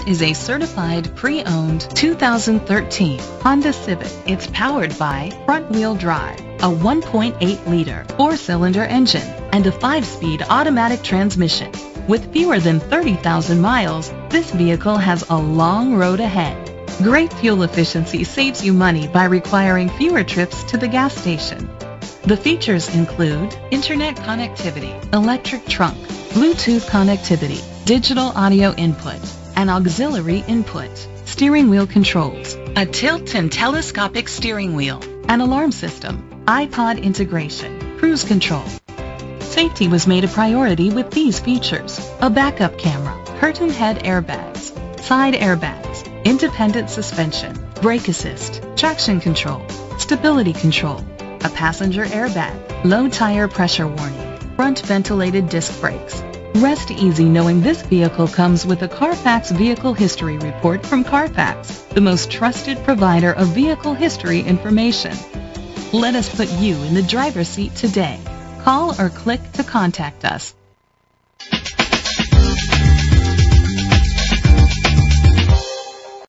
This is a certified pre-owned 2013 Honda Civic. It's powered by front-wheel drive, a 1.8-liter 4-cylinder engine, and a 5-speed automatic transmission. With fewer than 30,000 miles, this vehicle has a long road ahead. Great fuel efficiency saves you money by requiring fewer trips to the gas station. The features include internet connectivity, electric trunk, Bluetooth connectivity, digital audio input, an auxiliary input, steering wheel controls, a tilt and telescopic steering wheel, an alarm system, iPod integration, cruise control. Safety was made a priority with these features: a backup camera, curtain head airbags, side airbags, independent suspension, brake assist, traction control, stability control, a passenger airbag, low tire pressure warning, front ventilated disc brakes. Rest easy knowing this vehicle comes with a Carfax Vehicle History Report from Carfax, the most trusted provider of vehicle history information. Let us put you in the driver's seat today. Call or click to contact us.